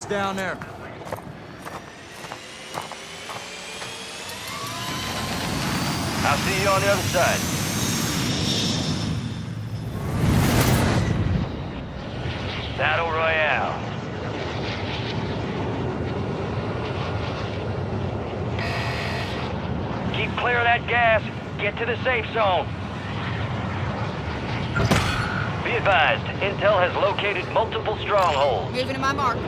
Down there. I'll see you on the other side. Battle Royale. Keep clear of that gas. Get to the safe zone. Be advised, Intel has located multiple strongholds. Moving to my mark.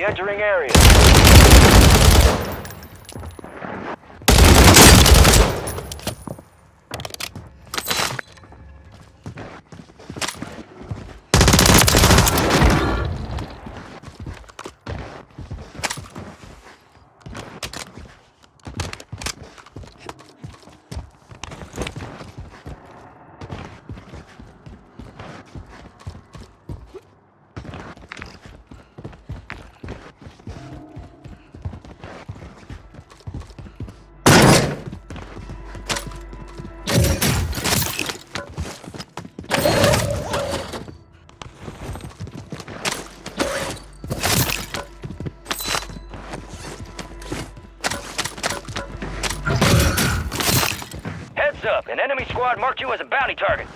Entering area. Up. An enemy squad marked you as a bounty target.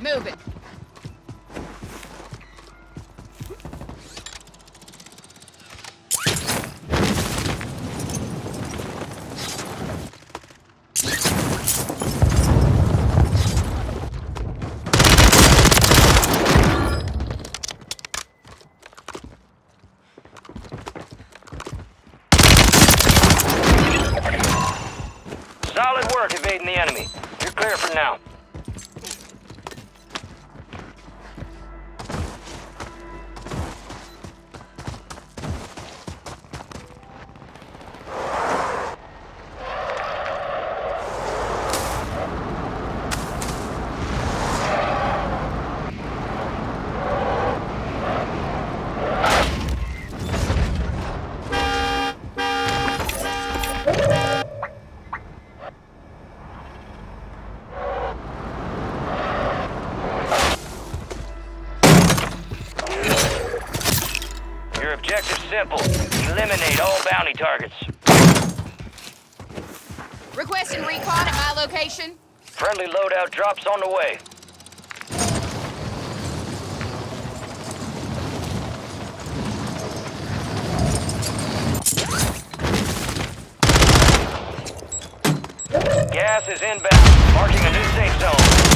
Move it. Solid work evading the enemy. You're clear for now. Simple. Eliminate all bounty targets. Requesting recon at my location. Friendly loadout drops on the way. Gas is inbound, marking a new safe zone.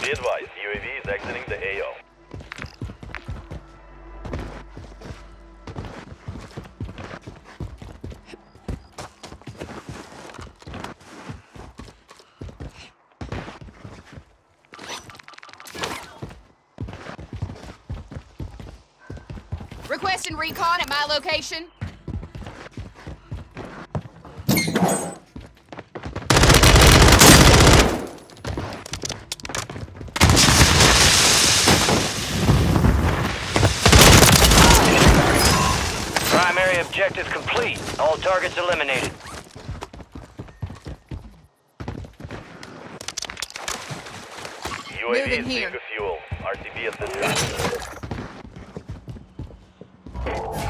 Be advised, UAV is exiting the AO. Requesting recon at my location. Primary objective complete. All targets eliminated. UAV is needing fuel. RTV assistance.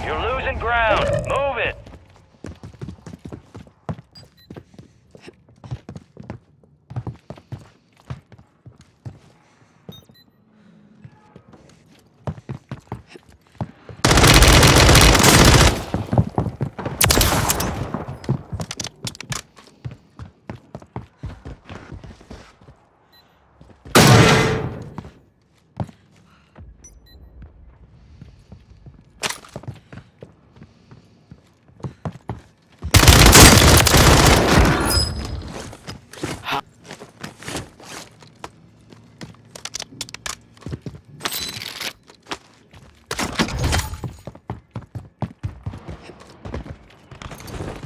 You're losing ground. Move it.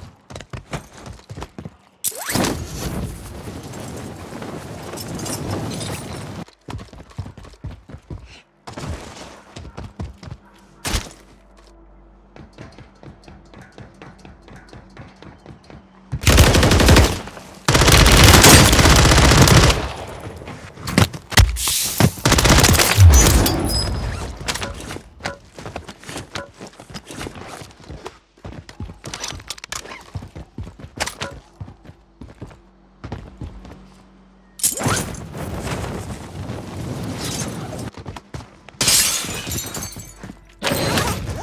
Recon at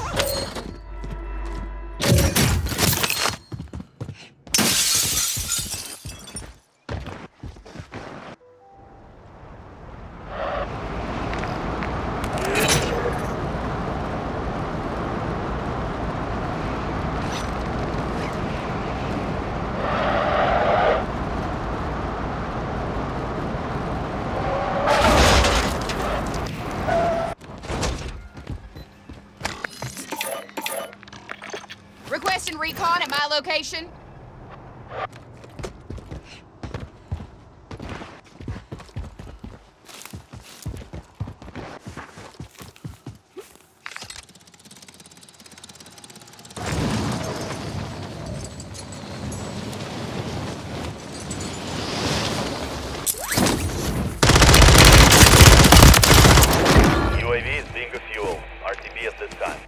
my location. UAV is being refueled. RTV at this time.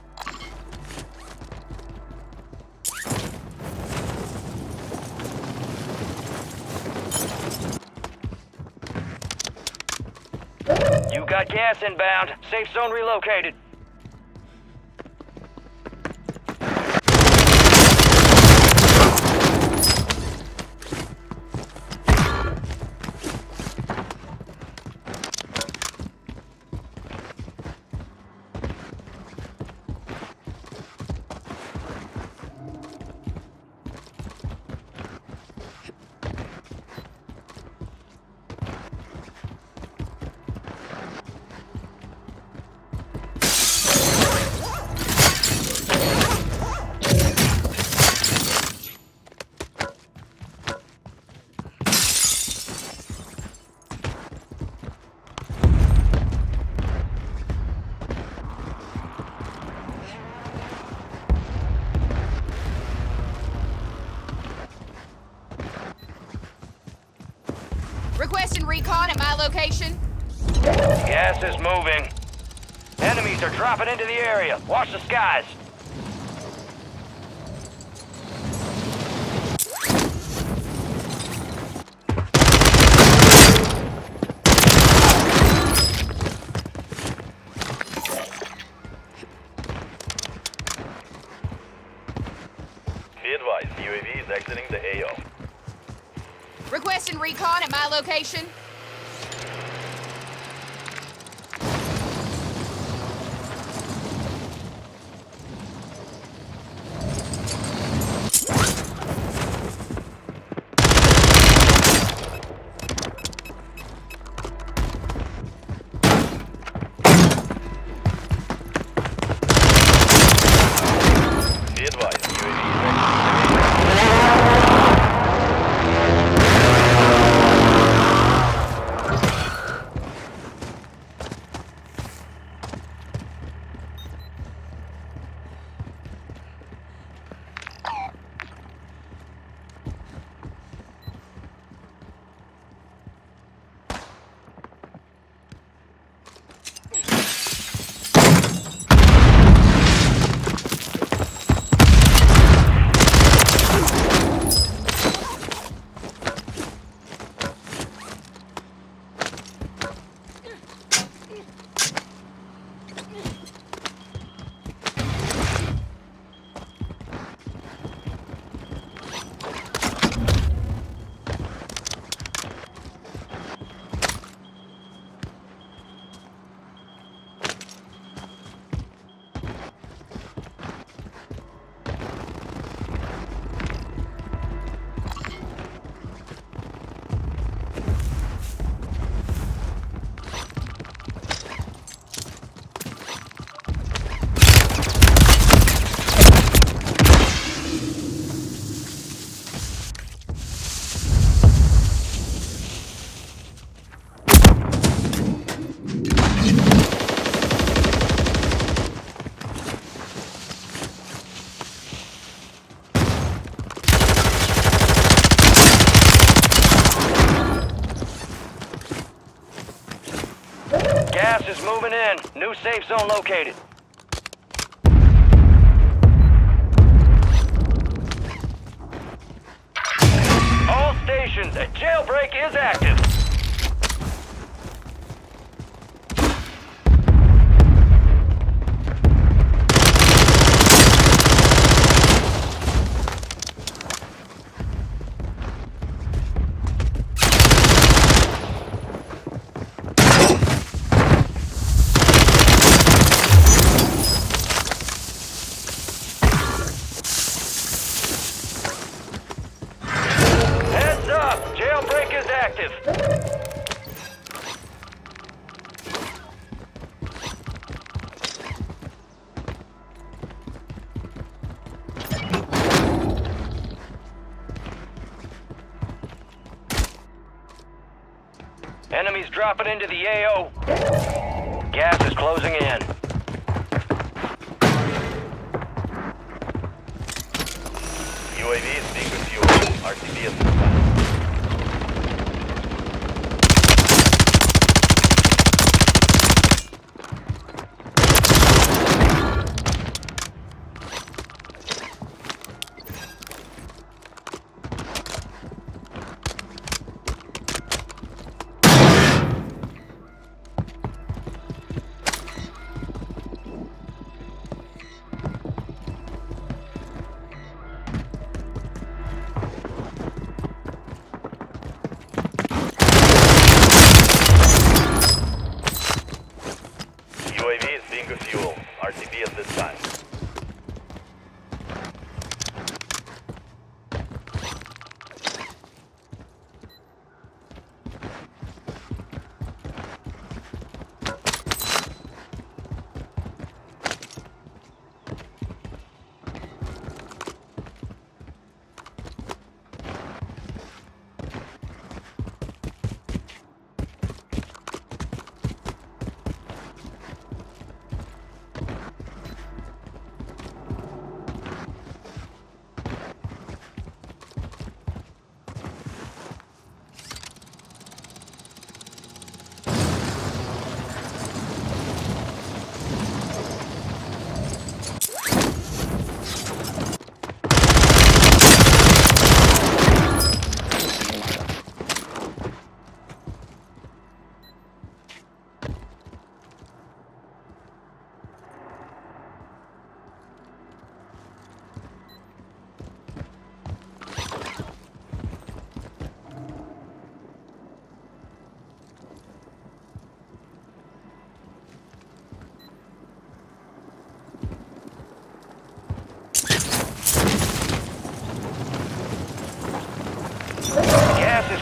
You got gas inbound. Safe zone relocated. Requesting recon at my location. Gas is moving. Enemies are dropping into the area. Watch the skies. Be advised, the UAV is exiting the AO. Requesting recon at my location. Gas is moving in. New safe zone located. All stations, a jailbreak is active. Enemies dropping into the AO. Gas is closing in. UAV is being refueled. RCB is dispatched.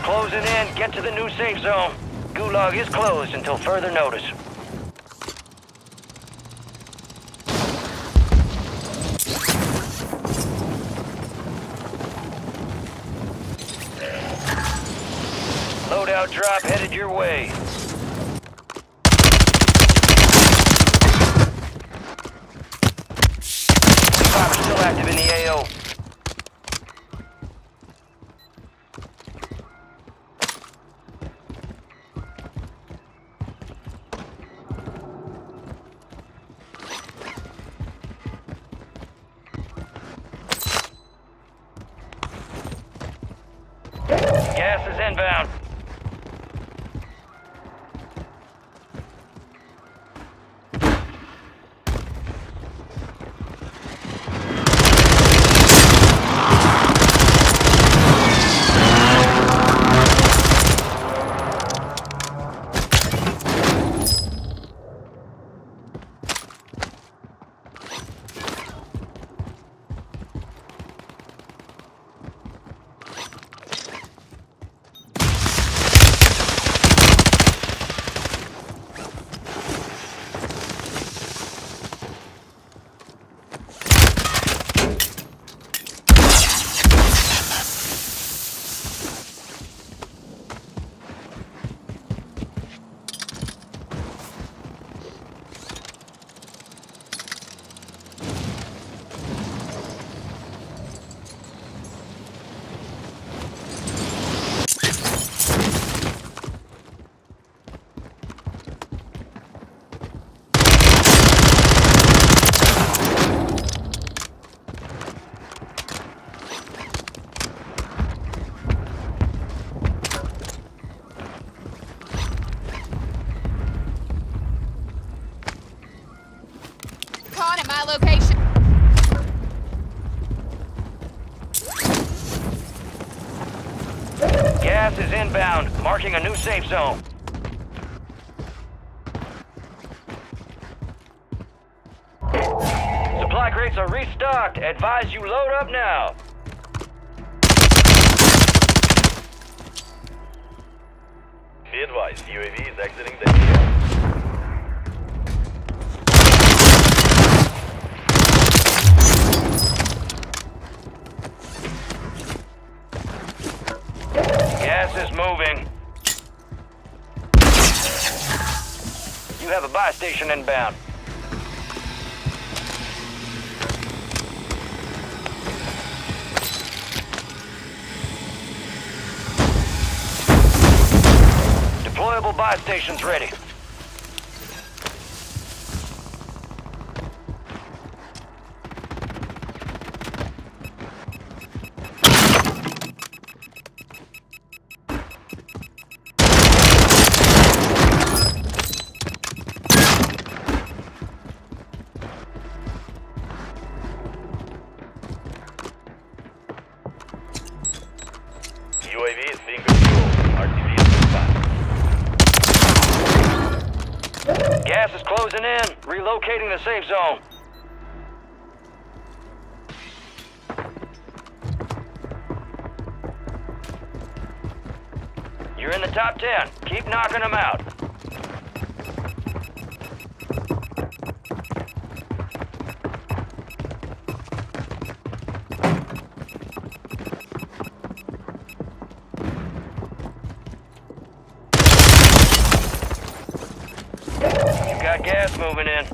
Closing in, get to the new safe zone. Gulag is closed until further notice. Loadout drop headed your way. Poppers still active in the AO. Gas is inbound. location. Gas is inbound, marking a new safe zone. Supply crates are restocked. Advise you load up now. Be advised, UAV is exiting the area. Gas is moving. You have a buy station inbound. Deployable buy stations ready. UAV is being controlled. RTV is responding. Gas is closing in. Relocating the safe zone. You're in the top 10. Keep knocking them out. Got gas moving in.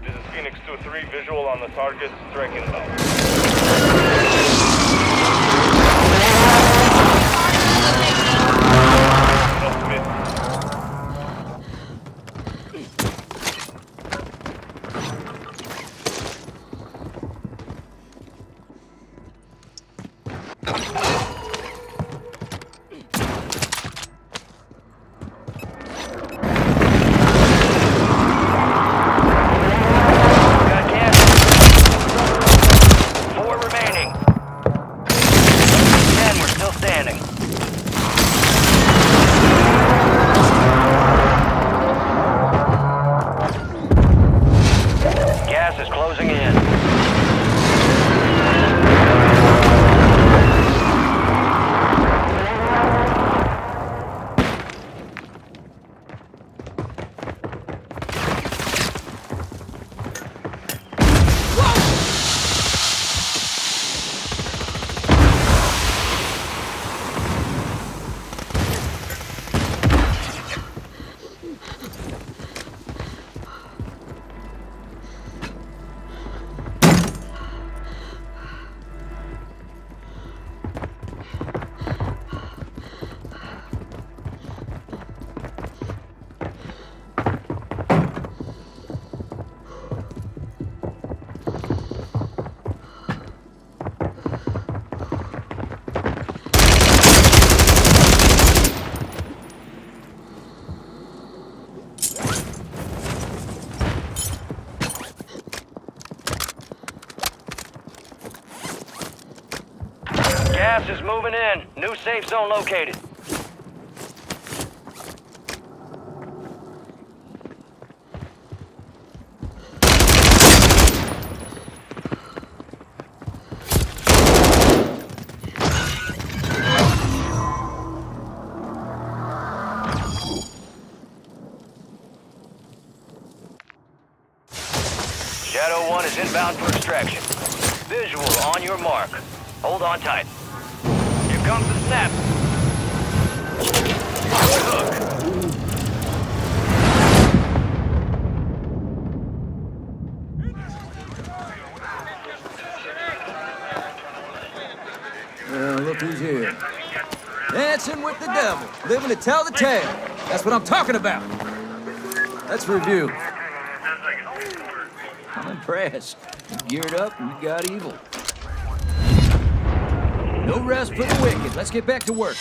This is Phoenix 2-3, visual on the target, strike inbound. Gas is moving in. New safe zone located. Shadow 1 is inbound for extraction. Visual on your mark. Hold on tight. Here comes the snap. Good look. Well, look who's here. Dancing with the devil, living to tell the tale. That's what I'm talking about. Let's review. I'm impressed. You geared up and you got evil. No rest for the wicked. Let's get back to work.